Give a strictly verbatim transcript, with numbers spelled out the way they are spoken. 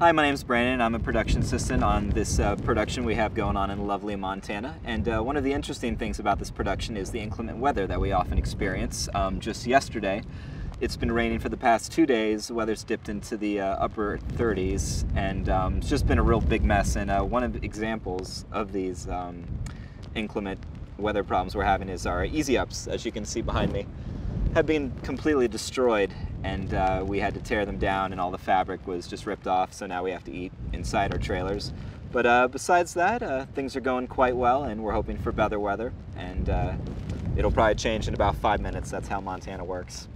Hi, my name's Brandon. I'm a production assistant on this uh, production we have going on in lovely Montana. And uh, one of the interesting things about this production is the inclement weather that we often experience. Um, just yesterday, it's been raining for the past two days. The weather's dipped into the uh, upper thirties, and um, it's just been a real big mess. And uh, one of the examples of these um, inclement weather problems we're having is our easy ups, as you can see behind me, have been completely destroyed, and uh, we had to tear them down, and all the fabric was just ripped off, so now we have to eat inside our trailers. But uh, besides that, uh, things are going quite well, and we're hoping for better weather, and uh, it'll probably change in about five minutes. That's how Montana works.